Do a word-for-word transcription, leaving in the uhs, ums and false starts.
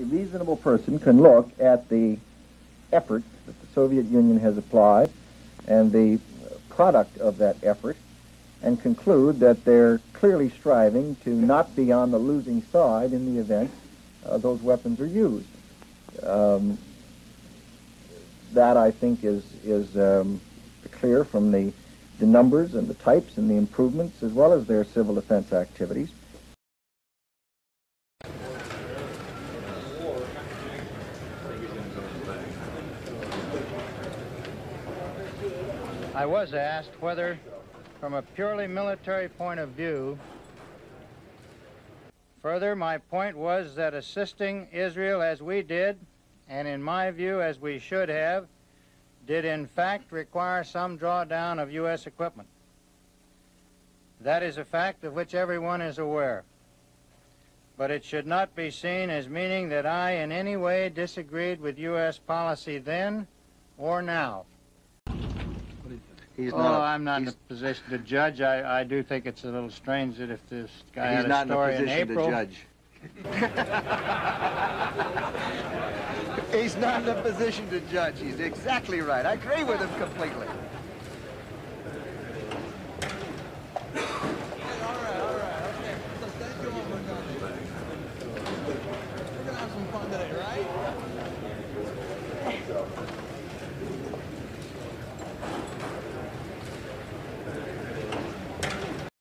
a reasonable person can look at the effort that the Soviet Union has applied and the product of that effort and conclude that they're clearly striving to not be on the losing side in the event uh, those weapons are used. Um, that, I think, is, is um, clear from the, the numbers and the types and the improvements, as well as their civil defense activities. I was asked whether, from a purely military point of view, further, my point was that assisting Israel as we did, and in my view as we should have, did in fact require some drawdown of U S equipment. That is a fact of which everyone is aware. But it should not be seen as meaning that I in any way disagreed with U S policy then or now. He's oh, not a, I'm not in a position to judge. I, I do think it's a little strange that if this guy had a story in April... He's not in a position to judge. He's exactly right. I agree with him completely.